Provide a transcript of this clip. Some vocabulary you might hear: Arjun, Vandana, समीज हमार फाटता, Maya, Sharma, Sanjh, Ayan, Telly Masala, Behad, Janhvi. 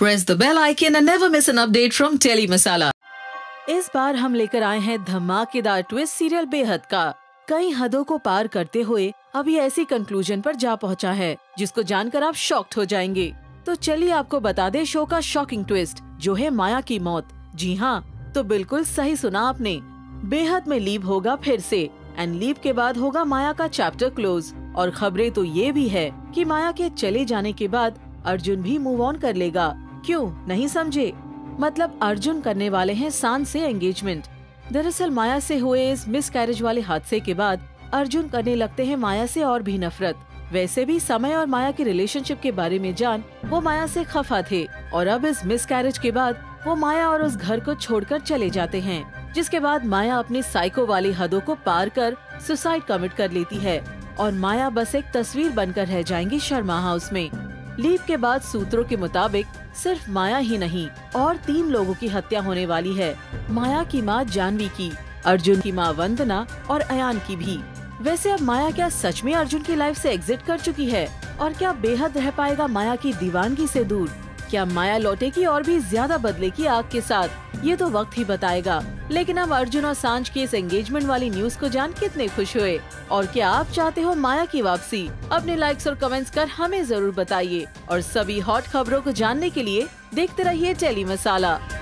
Press the bell icon and never miss an update from Telly Masala. इस बार हम लेकर आए हैं धमाकेदार ट्विस्ट सीरियल बेहद का। कई हदों को पार करते हुए अभी ऐसी कंक्लूजन पर जा पहुंचा है जिसको जानकर आप शॉक्ड हो जाएंगे। तो चलिए आपको बता दे शो का शॉकिंग ट्विस्ट जो है माया की मौत। जी हाँ, तो बिल्कुल सही सुना आपने। बेहद में लीव होगा फिर से एंड लीव के बाद होगा माया का चैप्टर क्लोज। और खबरें तो ये भी है कि माया के चले जाने के बाद अर्जुन भी मूव ऑन कर लेगा। क्यों नहीं समझे? मतलब अर्जुन करने वाले हैं सांझ से एंगेजमेंट। दरअसल माया से हुए इस मिसकैरेज वाले हादसे के बाद अर्जुन करने लगते हैं माया से और भी नफरत। वैसे भी समय और माया के रिलेशनशिप के बारे में जान वो माया से खफा थे और अब इस मिसकैरेज के बाद वो माया और उस घर को छोड़कर चले जाते हैं, जिसके बाद माया अपनी साइको वाली हदों को पार कर सुसाइड कमिट कर लेती है और माया बस एक तस्वीर बनकर रह जाएंगी शर्मा हाउस में। लीव के बाद सूत्रों के मुताबिक सिर्फ माया ही नहीं और 3 लोगों की हत्या होने वाली है। माया की मां जानवी की, अर्जुन की मां वंदना और अयान की भी। वैसे अब माया क्या सच में अर्जुन की लाइफ से एग्जिट कर चुकी है? और क्या बेहद रह पाएगा माया की दीवानगी से दूर? क्या माया लौटेगी और भी ज्यादा बदले की आग के साथ? ये तो वक्त ही बताएगा। लेकिन अब अर्जुन और सांझ की इस एंगेजमेंट वाली न्यूज को जान कितने खुश हुए? और क्या आप चाहते हो माया की वापसी? अपने लाइक्स और कमेंट्स कर हमें जरूर बताइए और सभी हॉट खबरों को जानने के लिए देखते रहिए टेली मसाला।